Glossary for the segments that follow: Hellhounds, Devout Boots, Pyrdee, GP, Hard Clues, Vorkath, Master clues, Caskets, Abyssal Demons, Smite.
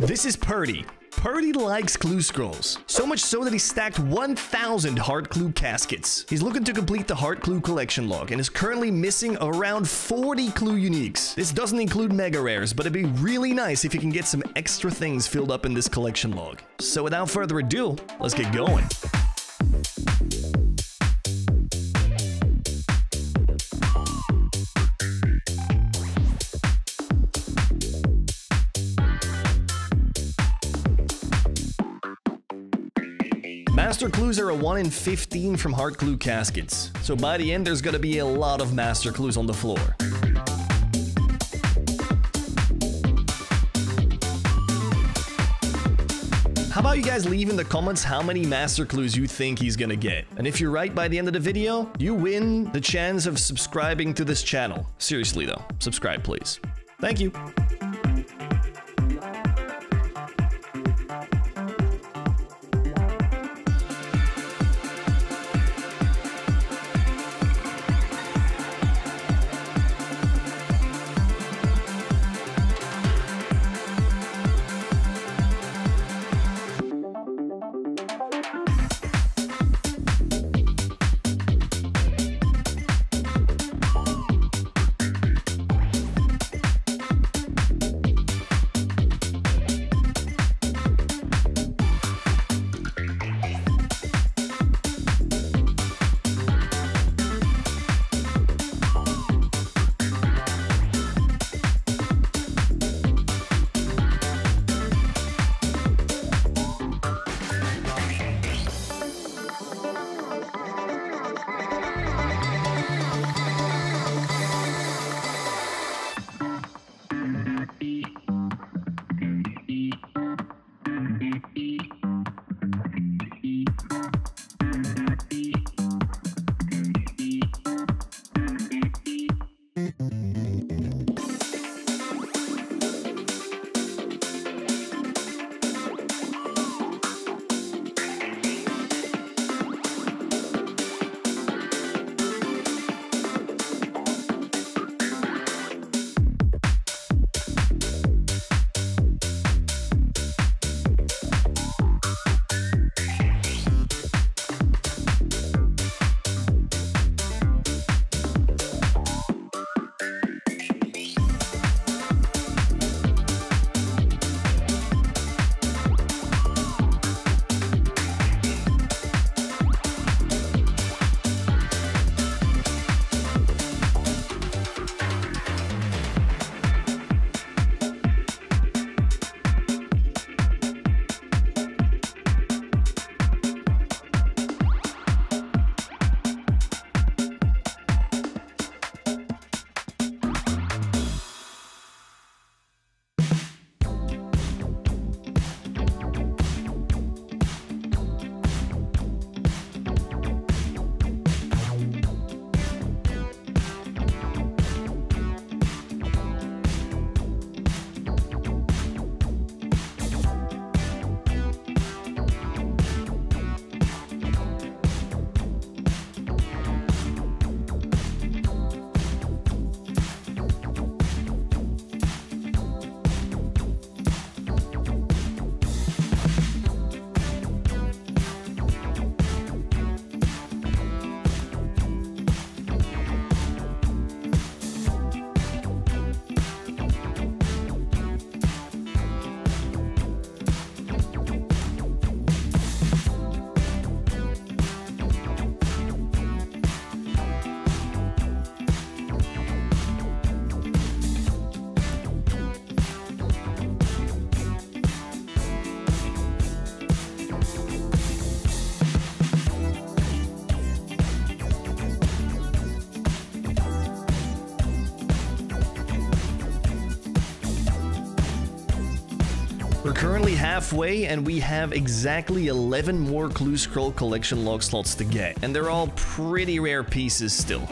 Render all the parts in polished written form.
This is Pyrdee. Pyrdee likes clue scrolls, so much so that he stacked 1,000 heart clue caskets. He's looking to complete the heart clue collection log and is currently missing around 40 clue uniques. This doesn't include mega rares, but it'd be really nice if you can get some extra things filled up in this collection log. So without further ado, let's get going. Master clues are a 1 in 15 from heart clue caskets, so by the end there's gonna be a lot of master clues on the floor. How about you guys leave in the comments how many master clues you think he's gonna get? And if you're right by the end of the video, you win the chance of subscribing to this channel. Seriously though, subscribe please. Thank you. We're currently halfway and we have exactly 11 more clue scroll collection log slots to get, and they're all pretty rare pieces still.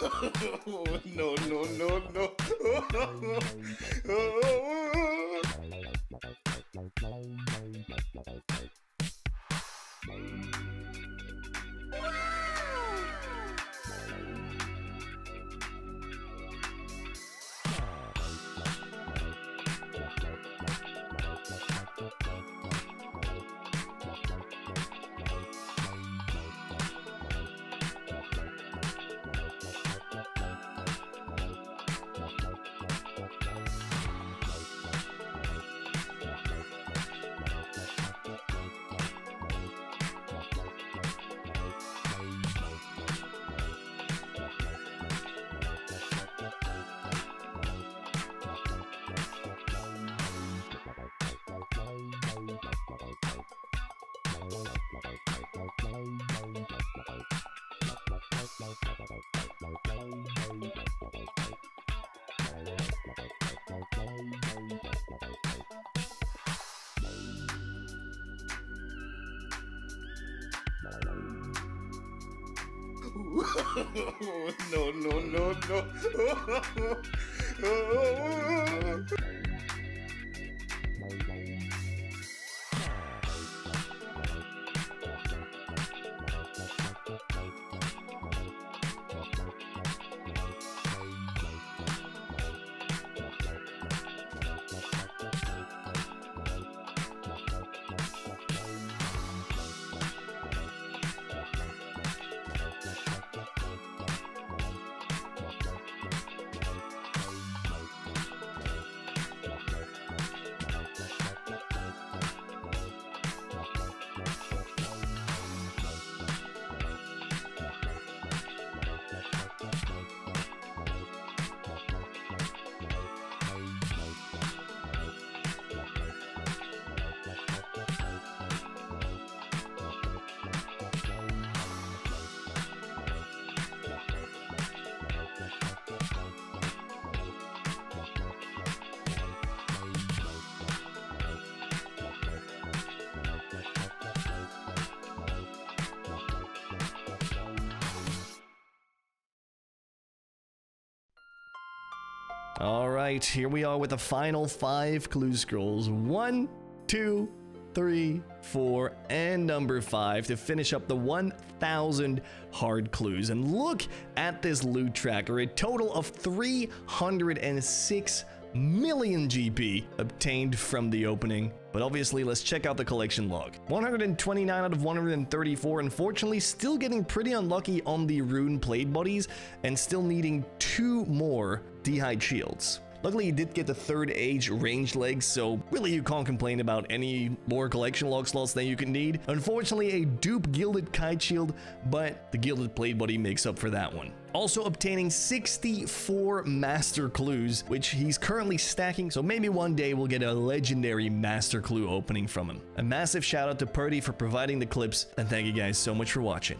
No. No. Alright, here we are with the final 5 clue scrolls. 1, 2, 3, 4, and number 5 to finish up the 1,000 hard clues. And look at this loot tracker. A total of 306 million GP obtained from the opening. But obviously, let's check out the collection log. 129 out of 134, unfortunately, still getting pretty unlucky on the rune plate bodies and still needing 2 more Dehyde shields. Luckily, you did get the 3rd age range legs, so really you can't complain about any more collection log slots than you can need. Unfortunately, a dupe Gilded Kite Shield, but the Gilded Plate Body makes up for that one. Also obtaining 64 Master Clues, which he's currently stacking, so maybe one day we'll get a legendary Master Clue opening from him. A massive shout out to Pyrdee for providing the clips, and thank you guys so much for watching.